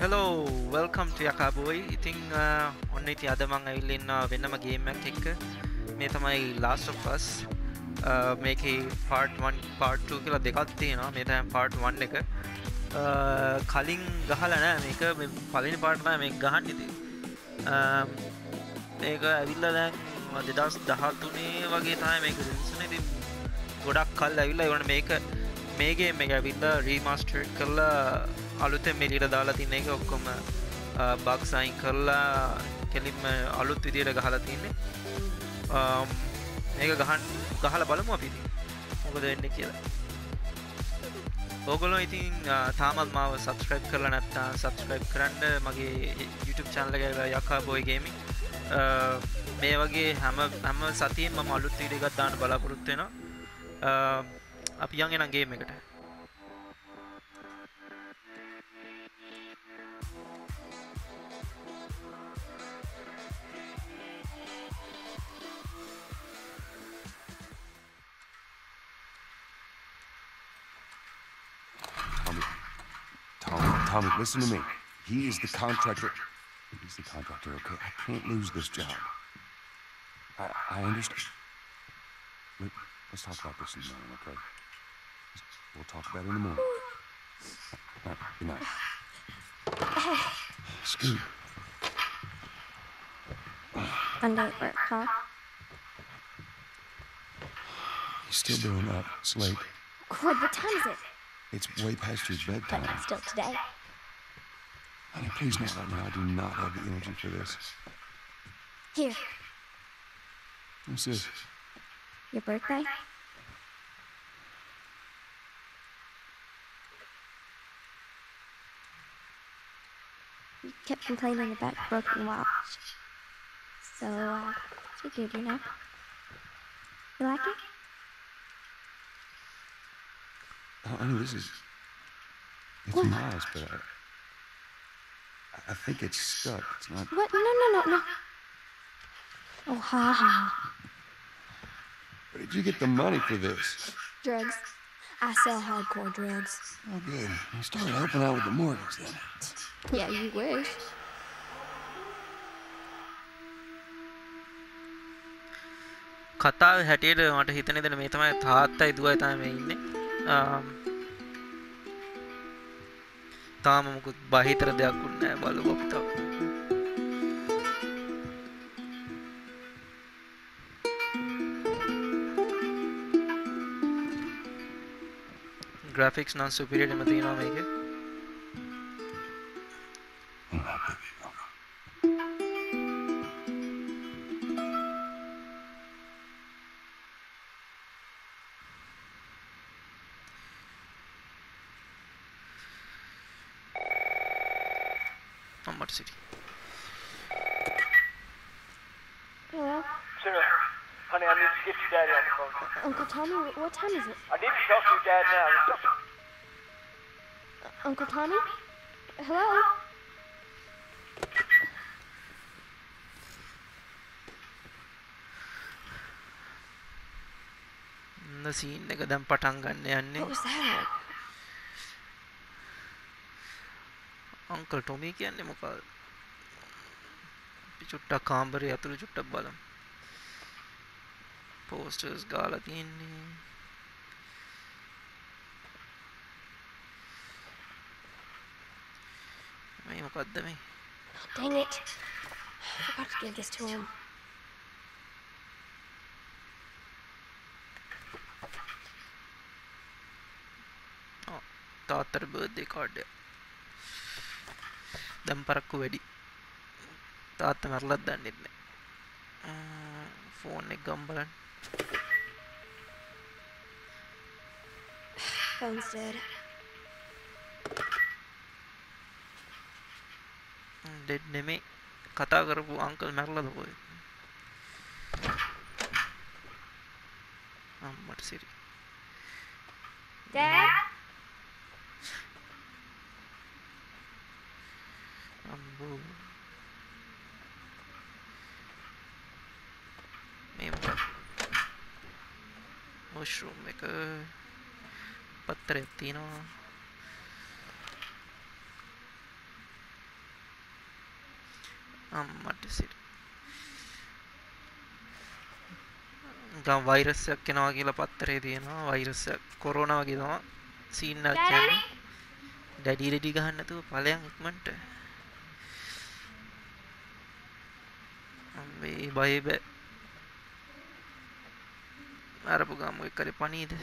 Hello, welcome to Yakaboy. Iting onna iti adamang ailin wenna ma game ekak ekka me thamai Last of Us meke part 1 part 2 kiyala dekak thiyena. Me thamai part 1 එක කලින් ගහලා නැහැ. මේක මේ පළවෙනි part තමයි මේක ගහන්න ඉතින්. මේක ඇවිල්ලා දැන් 2013 වගේ තමයි මේක release වුනේ. ඉතින් ගොඩක් කල් ඇවිල්ලා ඒවන මේක මේ game එක ඇවිල්ලා remaster කරලා අලුතෙන් මෙලියට දාලා තියෙන එක ඔක්කොම bugs අයින් කරලා කෙලින්ම අලුත් විදියට ගහලා තින්නේ. මේක ගහලා බලමු අපි ඉතින්. මොකද වෙන්නේ කියලා. ඔයගොල්ලෝ ඉතින් තාමත් මාව subscribe කරලා නැත්නම් subscribe කරන්න මගේ YouTube channel එක Yakaboy Gaming. මේ වගේ හැම සතියෙම මම අලුත් වීඩියෝ එකක් දාන්න බලාපොරොත්තු වෙනවා. අපි යන් එන ගේම් එකට. Tommy, listen to me. He is the contractor. He's the contractor, okay? I can't lose this job. I understand. Let's talk about this in the morning, okay? We'll talk about it in the morning. All right, good night. Scoot. I'm not at work, huh? He's still doing that. It's late. God, what time is it? It's way past your bedtime. But still today. Honey, please not right now. I do not have the energy for this. Here. What's this? Your birthday? You kept complaining about the broken watch. So, I figured, you know. You like it? Honey, this is... It's what? Nice, but I think it's stuck. It's not... What? No. Oh, ha. Where did you get the money for this? Drugs. I sell hardcore drugs. Oh, good. I started helping out with the mortgage, then. Yeah, you wish. කතාව හැටියට මට හිතෙන දේ මේ තමයි තාත්තයි දුවයි තමයි මේ ඉන්නේ. තාම මොකුත් බාහිතර දෙයක් නැහැ බලමු අපි තාම graphics non superior එකම තියෙනවා මේකේ City. Hello? Sarah, honey, I need to get your daddy on the phone. Uncle Tommy, what time is it? I need to talk to your dad now. Uncle Tommy? Hello? The scene එක දැන් පටන් ගන්න යන්නේ. What was that? Uncle Tommy කියන්නේ මොකද? අපි චුට්ටක් කාමරේ අතුළු චුට්ටක් බලමු. Posters ගාලා තියෙන්නේ. මේ මොකද්ද මේ? Dang it. I forgot to give this to him. Oh, තාත්තට birthday card එක. දම්පරක්කු වැඩි තාත්ත මරලත් දන්නේ නැහැ ෆෝන් එක ගම් බලන්න phone's dead dead නෙමෙයි කතා කරපු අංකල් මරලාද කොහෙද අම්මට සිරි dad Mushroom maker, Patretino. what is it? Virus virus corona scene daddy ready gahanna thuwa palayang ikmanta ambe bye bye arapu gamu ekare panida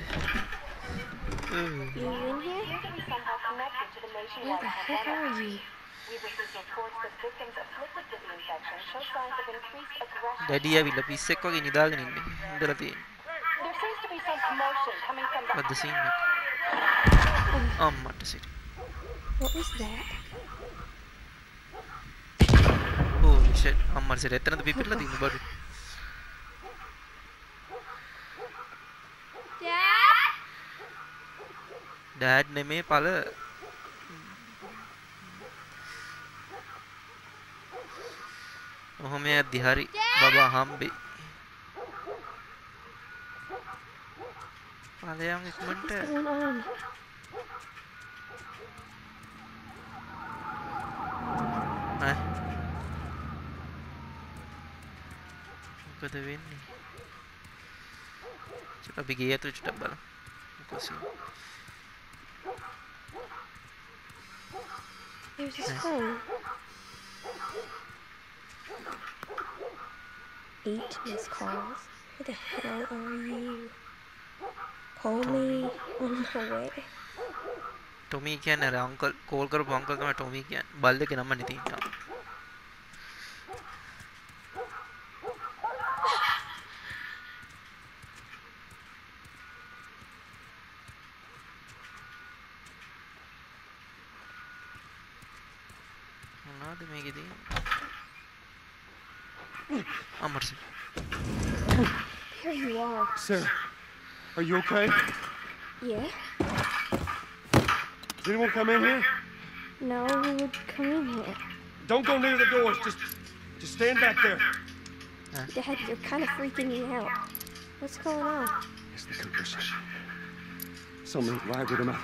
daddy avilla pissek wage nidagena inne indala thiyenne what the scene amma tasit. What was that? Oh shit! Ammar said, "Etna the people la din baru." Dad. Dad ne me pala. Oh me adhihari baba hambi. Pala yang ekmante. Look at the wind. Should I be gay to double? There's a hole. 8 missed calls. Who the hell are you? Call me on my way. Tommy can a uncle, call her uncle, Tommy can. Balde can a money thing. There you are. Sarah, are you okay? Yeah. Does anyone come in here? No, we would come in here. Don't go near the doors. Just stand back there. Dad, you're kind of freaking me out. What's going on? It's the concussion. Someone lied with them out. I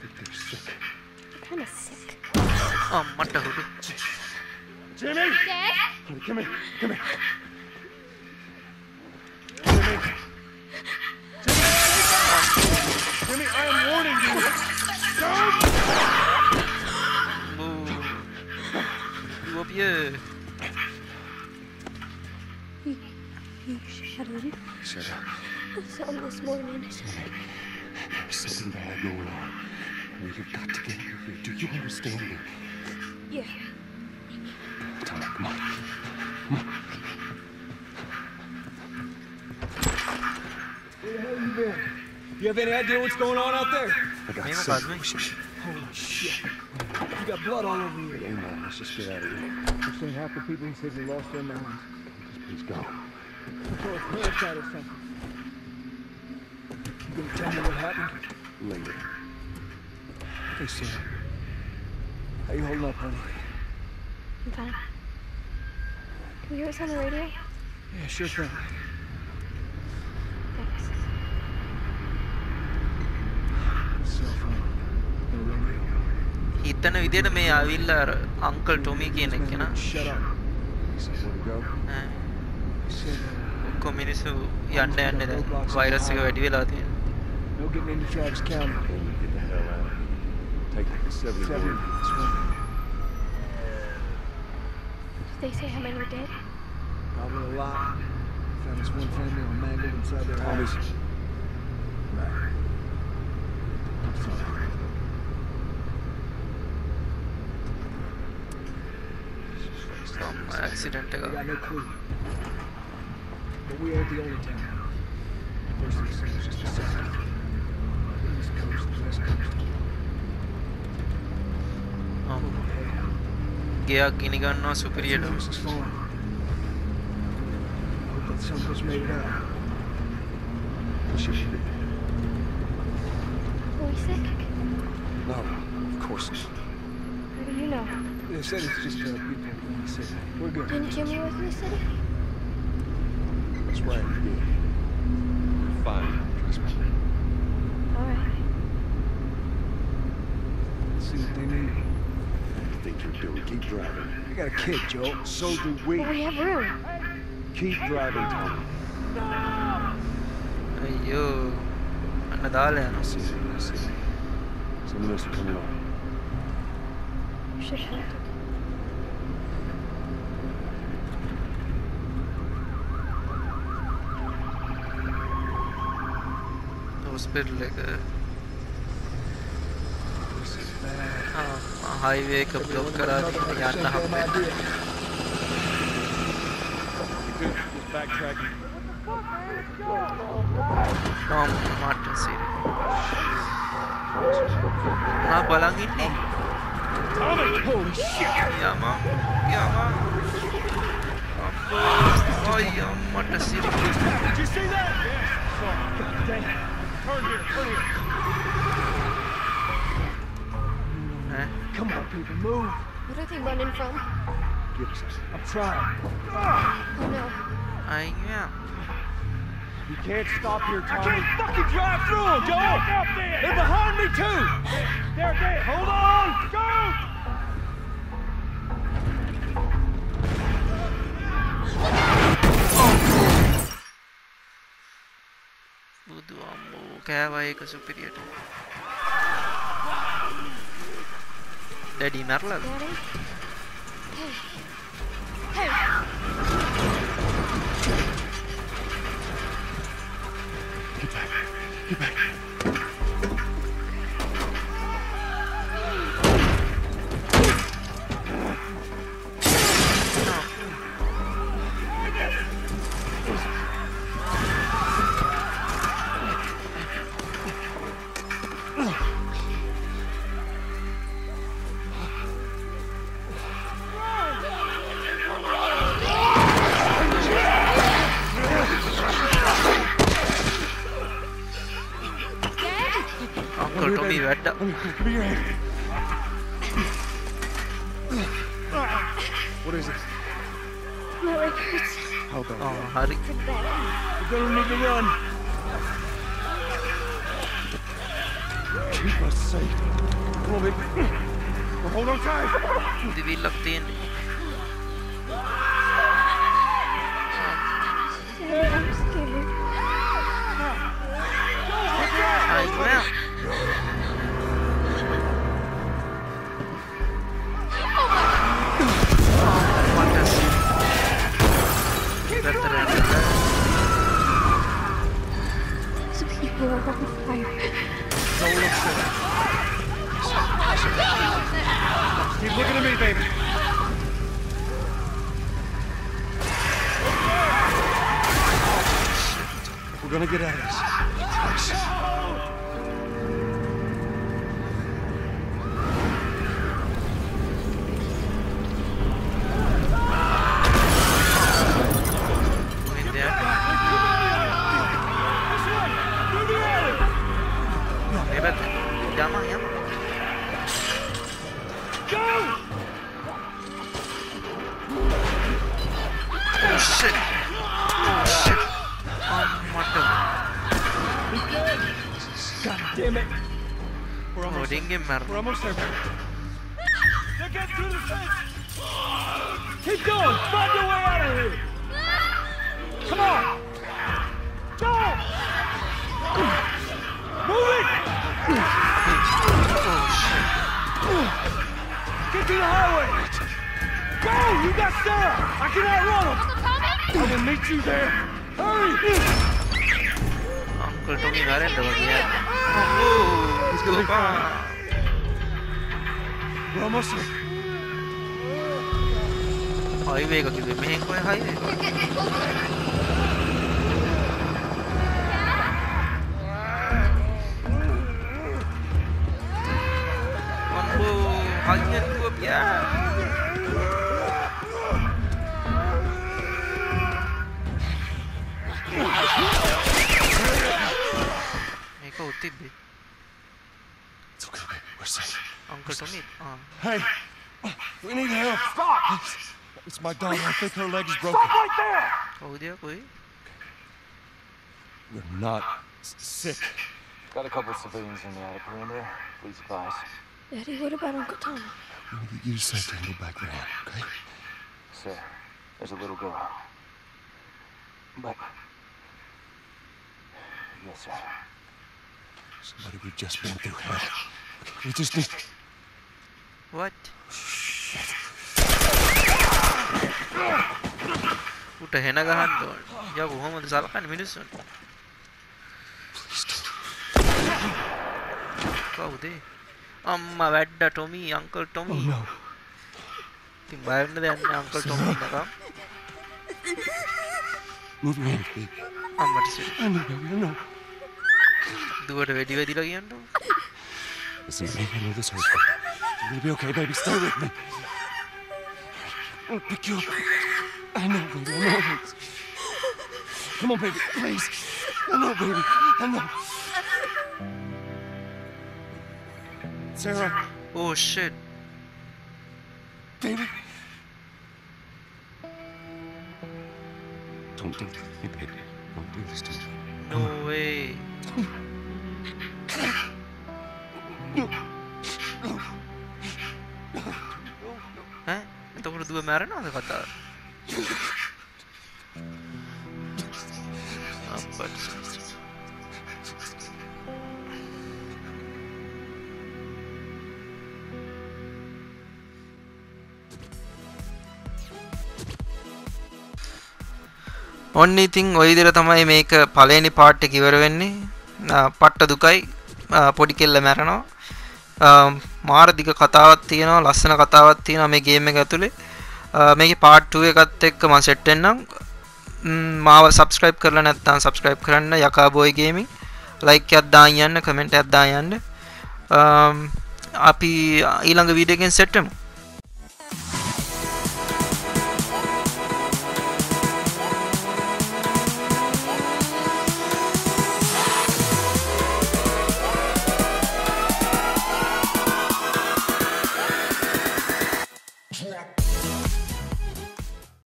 think they're sick. They're kind of sick. Oh, what the hell? Jimmy! Dad? Honey, come here. Come here. Jimmy, I am warning you. Don't! You up here. You shut up. Shut up. I saw him this morning. There's something bad going on. And you've got to get out of here. Do you understand me? Yeah. Tommy, come on. Come on. Where the hell have you been? You have any idea what's going on out there? I got something. Holy shit. You got blood all over you. Hey, man, let's just get out of here. I've seen half the people who said they lost their minds. Please go. I saw a clear shot or something. You gonna tell me what happened? Later. Hey, Sarah. How you holding up, honey? I'm fine. Can you hear us on the radio? Yeah, sure thing. I did me a will Uncle Tommy can shut up. Communist who yonder and the virus will get into Travis County. Take 7 Did they say how many were dead? Probably a lot. Found this one family on Magnet inside their house. I'm sorry. Accident. We got no clue. But we aren't the only town. The first thing is just the south. The east coast, the west coast. Yeah, Guinegan no superior. I hope that something's made it out. Are we sick? No, of course not. How do you know? They said it's just people. We're good. Didn't Jimmy work in the city? That's right. We're fine. Trust me. All right. Let's see what they need. things are silly. Keep driving. I got a kid, Joe. So do we. But we have room. Keep driving, Tommy. Hey, yo. I see. Someone else is coming on. You should help. Highway का block करा दिया था हमने Tom Martin से ना बलांगी नहीं यामा ओह यामा टसीरी Turn here. Come on, people, move. What are they running from? I'm trying. Oh, no. I am. You can't stop here, Tommy. I can't fucking drive through them, Joe. They're behind me, too. They're dead. Hold on. Go. We'll do our move. क्या भाई का superior daddy मार लग get back What is it? No, it hurts. How about it? We're gonna need to run. Keep us safe. Come on, baby. Well, hold on tight. Did we lock in? I'm scared. Keep looking at me, baby. We're gonna get out of this. We're almost there. They're getting through the fence. Keep going. Find your way out of here. Come on. Go. Move it. Get to the highway. Go. You got Sarah. I can outrun them. I will meet you there. Hurry. Uncle Tommy got it. Oh, he's going to be fine. Almost there. Highway का किधर में कोई highway? Bamboo हालने तू क्या? मेरे को उठती भी. Uncle Tommy. Hey, we need help. Stop! It's my daughter. I think her leg is broken. Stop right there! Oh dear, please. We're not sick. Got a couple of civilians in the outer perimeter. Please advise. Daddy, what about Uncle Tommy? You just have to handle back there, okay? Sir, there's a little girl. But... yes, sir. Somebody we've just been through hell. We just need... What? Shit. What the hell is that? What Tommy, Uncle Tommy. Oh, no. I think Uncle Tommy. Move your hand, baby. I know, baby, I know. Do it again. Listen, baby, I know this hurts. You're gonna be okay, baby. Stay with me. I'll pick you up. I know, baby. I know it hurts. Come on, baby. Please. I know, baby. I know. Sarah. Oh, shit. Baby. Don't do it, baby. Don't do this to me. No way. No. No. Huh? तो वो दुबे मारे ना उसे पता है। अब only thing वही देर तमाई में एक पाले ने पार्ट की वरवेन ने पाट्टा दुकाई पौड़ी के लिए मारे ना මාර දිග කතාවක් තියෙනවා ලස්සන කතාවක් තියෙනවා මේ ගේම් එක ඇතුලේ මේකේ part 2 එකත් එක්ක මම සෙට් වෙන්නම් මාව subscribe කරලා නැත්නම් subscribe කරන්න යකා boy gaming like එකක් දාන්න comment එකක් දාන්න අපි ඊළඟ video එකෙන් සෙට් වෙමු